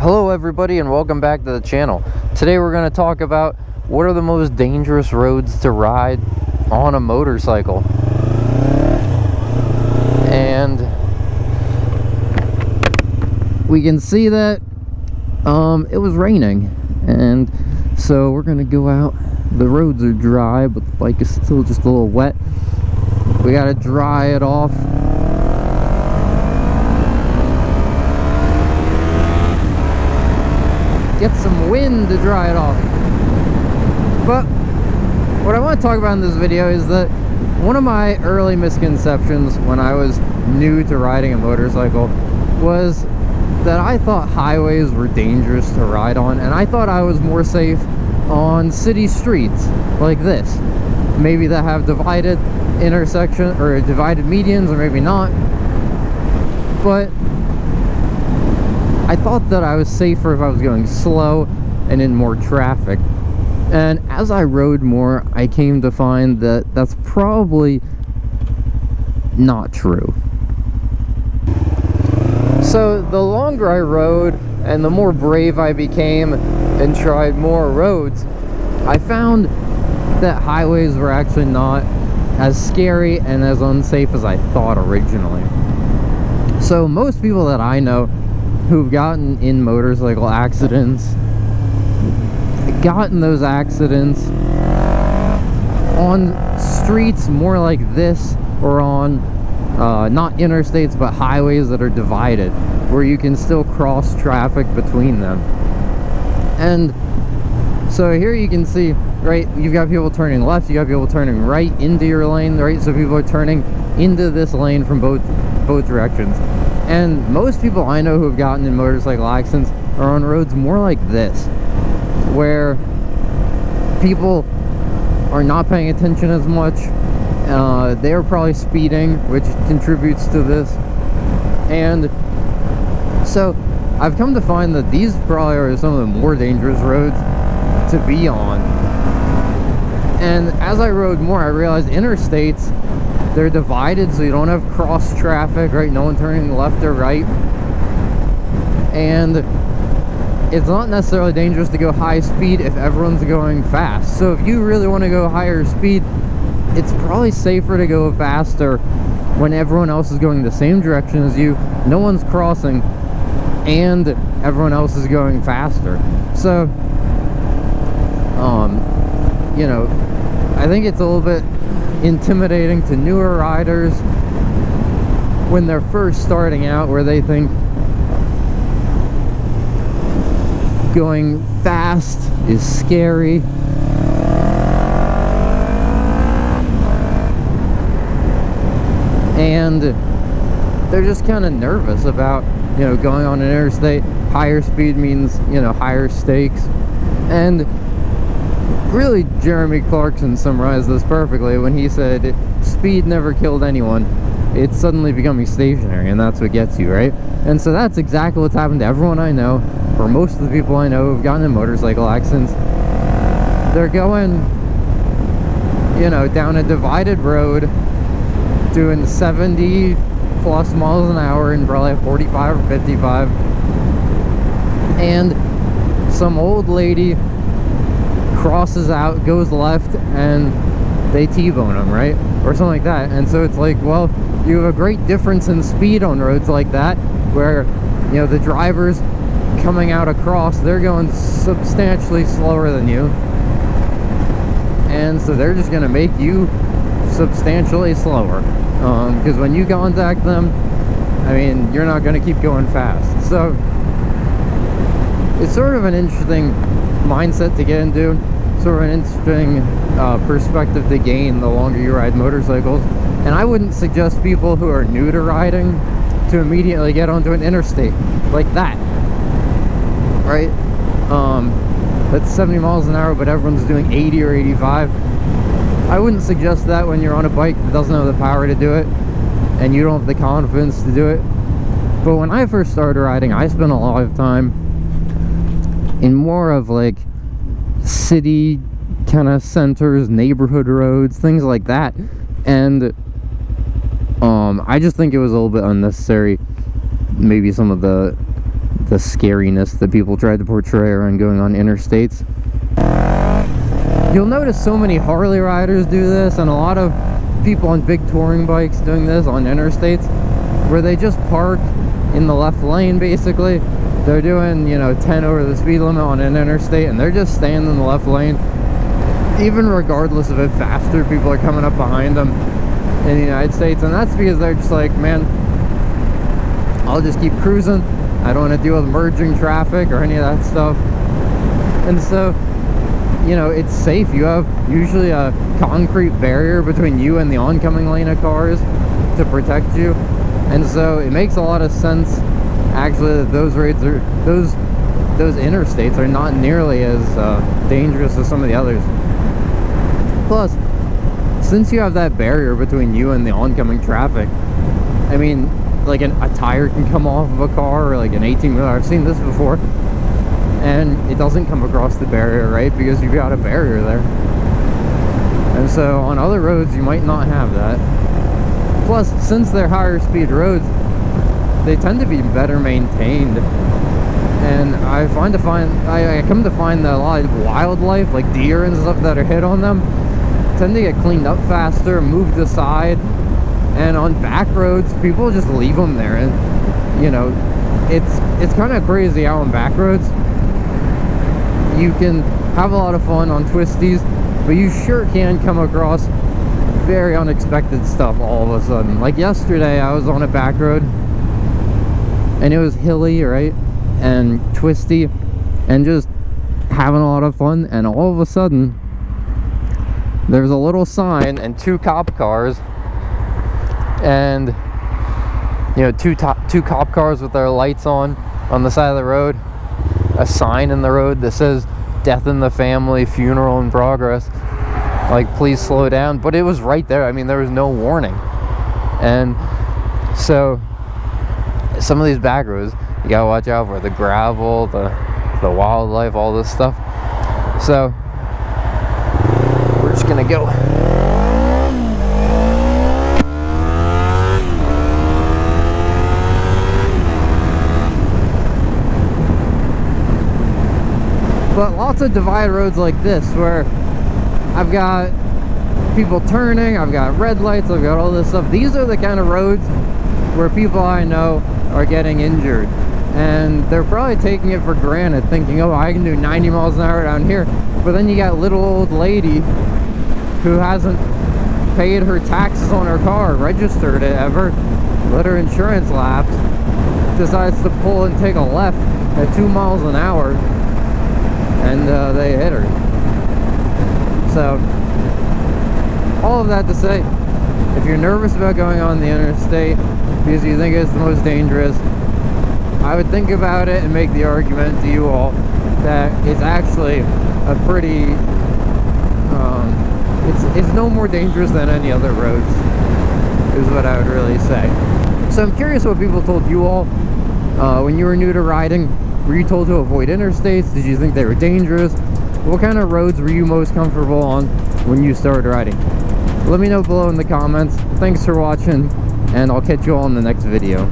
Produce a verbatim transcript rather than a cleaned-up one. Hello everybody and welcome back to the channel. Today we're going to talk about what are the most dangerous roads to ride on a motorcycle. And we can see that um, it was raining, and so we're going to go out. The roads are dry, but the bike is still just a little wet. We got to dry it off. Get some wind to dry it off. But what I want to talk about in this video is that one of my early misconceptions when I was new to riding a motorcycle was that I thought highways were dangerous to ride on, and I thought I was more safe on city streets like this, maybe that have divided intersections or divided medians, or maybe not. But I thought that I was safer if I was going slow and in more traffic. And as I rode more, I came to find that that's probably not true. So the longer I rode and the more brave I became and tried more roads, I found that highways were actually not as scary and as unsafe as I thought originally. So most people that I know who've gotten in motorcycle accidents, gotten those accidents on streets more like this, or on uh, not interstates but highways that are divided, where you can still cross traffic between them. And so here you can see, right, you've got people turning left, you got people turning right into your lane, right? So people are turning into this lane from both both directions. And most people I know who have gotten in motorcycle accidents are on roads more like this, where people are not paying attention as much. Uh, they're probably speeding, which contributes to this. And so I've come to find that these probably are some of the more dangerous roads to be on. And as I rode more, I realized interstates, they're divided, so you don't have cross traffic, right? No one turning left or right. And it's not necessarily dangerous to go high speed if everyone's going fast. So if you really want to go higher speed, it's probably safer to go faster when everyone else is going the same direction as you, no one's crossing, and everyone else is going faster. So um you know, I think it's a little bit intimidating to newer riders when they're first starting out, where they think going fast is scary. And they're just kind of nervous about, you know, going on an interstate. Higher speed means, you know, higher stakes. And really, Jeremy Clarkson summarized this perfectly when he said, speed never killed anyone, it's suddenly becoming stationary, and that's what gets you, right? And so that's exactly what's happened to everyone I know, or most of the people I know who've gotten in motorcycle accidents. They're going, you know, down a divided road, doing seventy plus miles an hour and probably forty-five or fifty-five, and some old lady crosses out, goes left, and they T-bone them, right? Or something like that. And so it's like, well, you have a great difference in speed on roads like that, where, you know, the drivers coming out across, they're going substantially slower than you, and so they're just going to make you substantially slower, um because when you contact them, I mean, you're not going to keep going fast. So it's sort of an interesting mindset to get into, sort of an interesting uh, perspective to gain the longer you ride motorcycles. And I wouldn't suggest people who are new to riding to immediately get onto an interstate like that, right? Um, that's seventy miles an hour, but everyone's doing eighty or eighty-five. I wouldn't suggest that when you're on a bike that doesn't have the power to do it and you don't have the confidence to do it. But when I first started riding, I spent a lot of time in more of like city kind of centers, neighborhood roads, things like that. And um I just think it was a little bit unnecessary, maybe some of the the scariness that people try to portray around going on interstates. You'll notice so many Harley riders do this, and a lot of people on big touring bikes doing this on interstates, where they just park in the left lane. Basically they're doing, you know, ten over the speed limit on an interstate, and they're just staying in the left lane, even regardless of if faster people are coming up behind them in the United States. And that's because they're just like, man, I'll just keep cruising, I don't want to deal with merging traffic or any of that stuff. And so, you know, it's safe. You have usually a concrete barrier between you and the oncoming lane of cars to protect you, and so it makes a lot of sense actually that those rates are those those interstates are not nearly as uh, dangerous as some of the others. Plus, since you have that barrier between you and the oncoming traffic, I mean, like an, a tire can come off of a car, or like an eighteen wheeler. I've seen this before, and it doesn't come across the barrier, right? Because you've got a barrier there. And so on other roads you might not have that. Plus, since they're higher speed roads, they tend to be better maintained, and I find to find I, I come to find that a lot of wildlife, like deer and stuff that are hit on them, tend to get cleaned up faster, moved aside. And on back roads, people just leave them there, and you know, it's it's kind of crazy how on back roads you can have a lot of fun on twisties, but you sure can come across very unexpected stuff all of a sudden. Like yesterday, I was on a back road, and it was hilly, right, and twisty, and just having a lot of fun, and all of a sudden there's a little sign and two cop cars, and you know, two top two cop cars with their lights on on the side of the road, a sign in the road that says death in the family, funeral in progress, like please slow down. But it was right there, I mean, there was no warning. And so some of these back roads you gotta watch out for, the gravel, the the wildlife, all this stuff. So we're just gonna go. But lots of divide roads like this, where I've got people turning, I've got red lights, I've got all this stuff. These are the kind of roads where people I know are getting injured, and they're probably taking it for granted, thinking, oh, I can do ninety miles an hour down here. But then you got little old lady who hasn't paid her taxes on her car, registered it ever, let her insurance lapse, decides to pull and take a left at two miles an hour, and uh, they hit her. So all of that to say, if you're nervous about going on the interstate because you think it's the most dangerous, I would think about it and make the argument to you all that it's actually a pretty um, it's, it's no more dangerous than any other roads, is what I would really say. So I'm curious what people told you all uh, when you were new to riding. Were you told to avoid interstates? Did you think they were dangerous? What kind of roads were you most comfortable on when you started riding? Let me know below in the comments. Thanks for watching, and I'll catch you all in the next video.